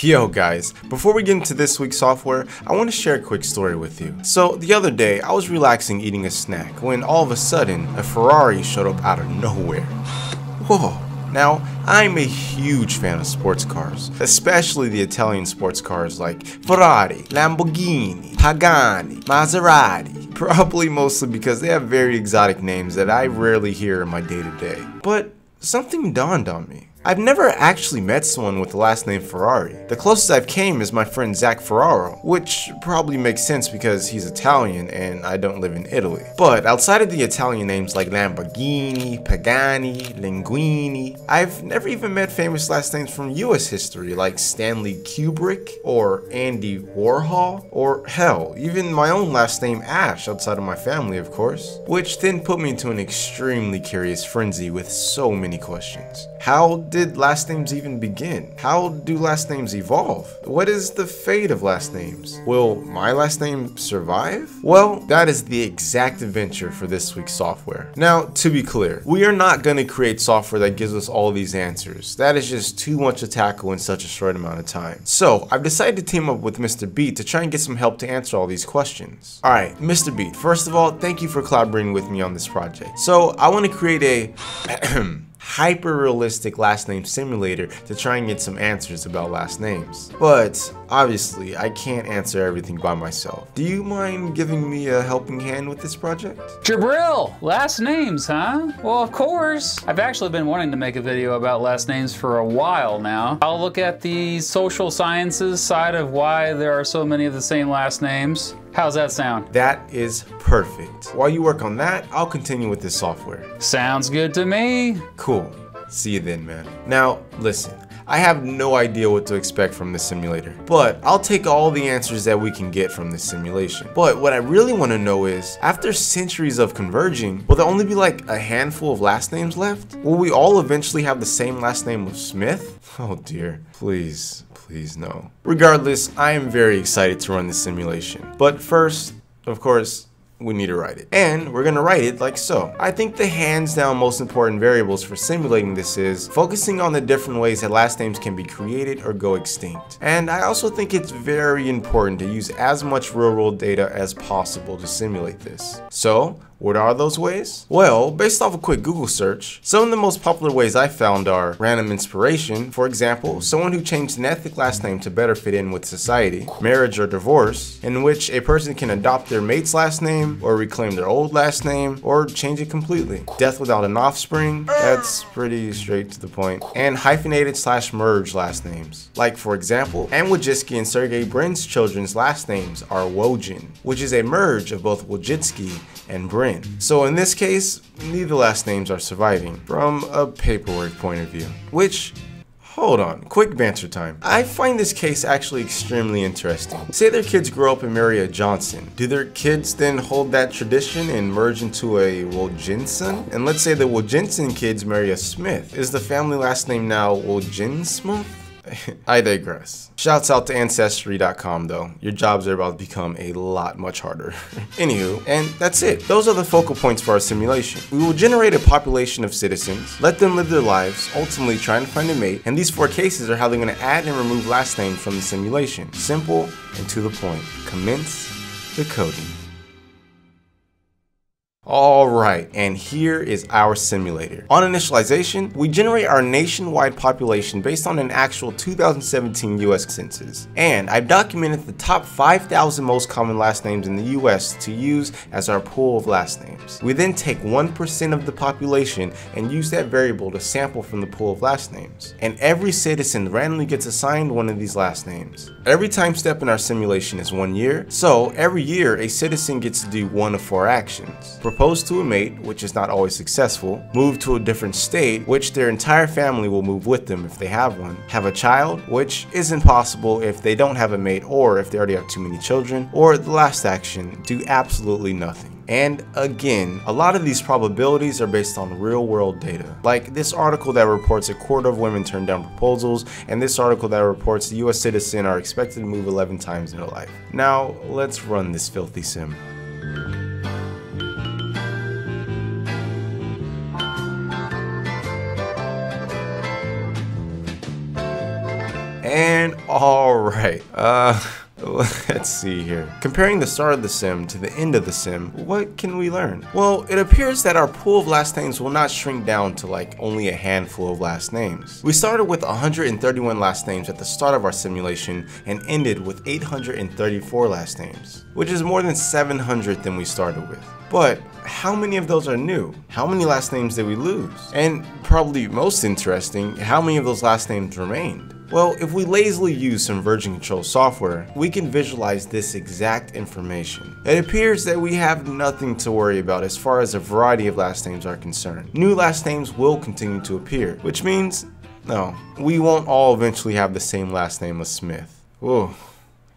Yo guys, before we get into this week's software, I want to share a quick story with you. So the other day, I was relaxing eating a snack when all of a sudden, a Ferrari showed up out of nowhere. Whoa. Now, I'm a huge fan of sports cars, especially the Italian sports cars like Ferrari, Lamborghini, Pagani, Maserati, probably mostly because they have very exotic names that I rarely hear in my day-to-day. But something dawned on me. I've never actually met someone with the last name Ferrari. The closest I've came is my friend Zach Ferraro, which probably makes sense because he's Italian and I don't live in Italy. But outside of the Italian names like Lamborghini, Pagani, Linguini, I've never even met famous last names from US history like Stanley Kubrick or Andy Warhol, or hell, even my own last name Ash outside of my family, of course, which then put me into an extremely curious frenzy with so many questions. How did last names even begin? How do last names evolve? What is the fate of last names? Will my last name survive? Well, that is the exact adventure for this week's software. Now, to be clear, we are not going to create software that gives us all these answers. That is just too much to tackle in such a short amount of time. So I've decided to team up with Mr. Beat to try and get some help to answer all these questions. All right, Mr. Beat, first of all, thank you for collaborating with me on this project. So I want to create a hyper-realistic last name simulator to try and get some answers about last names. But obviously, I can't answer everything by myself. Do you mind giving me a helping hand with this project? Jabril! Last names, huh? Well, of course. I've actually been wanting to make a video about last names for a while now. I'll look at the social sciences side of why there are so many of the same last names. How's that sound? That is perfect. While you work on that, I'll continue with this software. Sounds good to me. Cool. See you then, man. Now, listen. I have no idea what to expect from this simulator, but I'll take all the answers that we can get from this simulation. But what I really want to know is, after centuries of converging, will there only be like a handful of last names left? Will we all eventually have the same last name of Smith? Oh dear, please, please no. Regardless, I am very excited to run this simulation. But first, of course, we need to write it. And we're gonna write it like so. I think the hands down most important variables for simulating this is focusing on the different ways that last names can be created or go extinct. And I also think it's very important to use as much real world data as possible to simulate this. So, what are those ways? Well, based off a quick Google search, some of the most popular ways I found are random inspiration. For example, someone who changed an ethnic last name to better fit in with society, marriage or divorce, in which a person can adopt their mate's last name or reclaim their old last name or change it completely. Death without an offspring, that's pretty straight to the point. And hyphenated/merged last names. Like for example, Ann Wojcicki and Sergey Brin's children's last names are Wojin, which is a merge of both Wojcicki and Brin. So in this case, neither last names are surviving from a paperwork point of view. Which, hold on, quick banter time. I find this case actually extremely interesting. Say their kids grow up and marry a Johnson. Do their kids then hold that tradition and merge into a Wojinson? And let's say the Wojinson kids marry a Smith. Is the family last name now Wojinsmith? I digress. Shouts out to Ancestry.com though. Your jobs are about to become a lot much harder. Anywho, and that's it. Those are the focal points for our simulation. We will generate a population of citizens, let them live their lives, ultimately trying to find a mate, and these four cases are how they're going to add and remove last names from the simulation. Simple and to the point. Commence the coding. Alright, and here is our simulator. On initialization, we generate our nationwide population based on an actual 2017 US census. And I've documented the top 5,000 most common last names in the US to use as our pool of last names. We then take 1% of the population and use that variable to sample from the pool of last names. And every citizen randomly gets assigned one of these last names. Every time step in our simulation is 1 year, so every year a citizen gets to do one of four actions. Propose to a mate, which is not always successful, move to a different state, which their entire family will move with them if they have one, have a child, which isn't possible if they don't have a mate or if they already have too many children, or the last action, do absolutely nothing. And again, a lot of these probabilities are based on real world data. Like this article that reports a quarter of women turn down proposals, and this article that reports the US citizen are expected to move 11 times in their life. Now, let's run this filthy sim. Alright, let's see here. Comparing the start of the sim to the end of the sim, what can we learn? Well, it appears that our pool of last names will not shrink down to like only a handful of last names. We started with 131 last names at the start of our simulation and ended with 834 last names, which is more than 700 than we started with. But how many of those are new? How many last names did we lose? And probably most interesting, how many of those last names remained? Well, if we lazily use some version control software, we can visualize this exact information. It appears that we have nothing to worry about as far as a variety of last names are concerned. New last names will continue to appear, which means, no, we won't all eventually have the same last name as Smith. Whoa,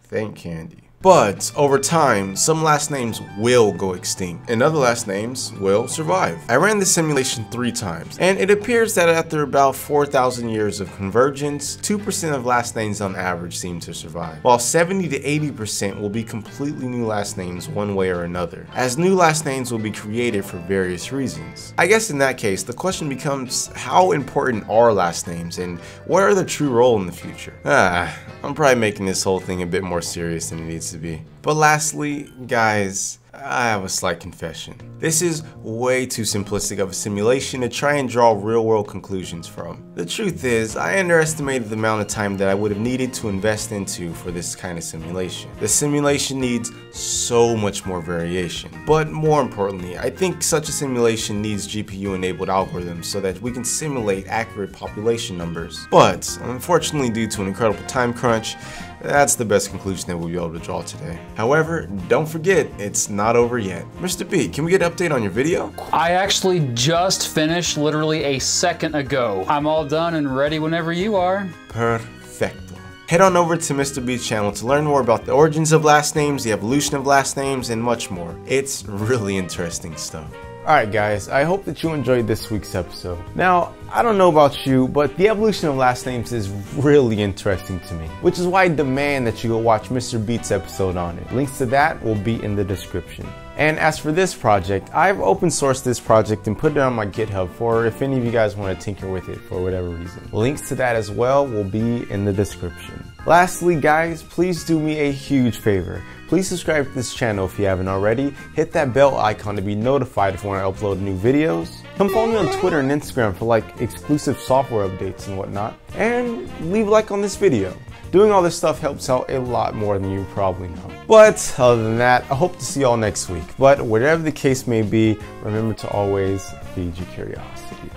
thank Andy. But over time, some last names will go extinct and other last names will survive. I ran the simulation 3 times, and it appears that after about 4,000 years of convergence, 2% of last names on average seem to survive, while 70 to 80% will be completely new last names one way or another, as new last names will be created for various reasons. I guess in that case, the question becomes, how important are last names and what are their true role in the future? I'm probably making this whole thing a bit more serious than it needs to be. But lastly, guys, I have a slight confession. This is way too simplistic of a simulation to try and draw real-world conclusions from. The truth is, I underestimated the amount of time that I would have needed to invest into for this kind of simulation. The simulation needs so much more variation. But more importantly, I think such a simulation needs GPU-enabled algorithms so that we can simulate accurate population numbers. But unfortunately, due to an incredible time crunch, that's the best conclusion that we'll be able to draw today. However, don't forget, it's not over yet. Mr. B, can we get an update on your video? I actually just finished literally a second ago. I'm all done and ready whenever you are. Perfecto. Head on over to Mr. Beat's channel to learn more about the origins of last names, the evolution of last names, and much more. It's really interesting stuff. Alright guys, I hope that you enjoyed this week's episode. Now, I don't know about you, but the evolution of last names is really interesting to me, which is why I demand that you go watch Mr. Beat's episode on it. Links to that will be in the description. And as for this project, I've open sourced this project and put it on my GitHub for if any of you guys want to tinker with it for whatever reason. Links to that as well will be in the description. Lastly guys, please do me a huge favor. Please subscribe to this channel if you haven't already. Hit that bell icon to be notified when I upload new videos. Come follow me on Twitter and Instagram for like exclusive software updates and whatnot. And leave a like on this video. Doing all this stuff helps out a lot more than you probably know. But other than that, I hope to see y'all next week. But whatever the case may be, remember to always feed your curiosity.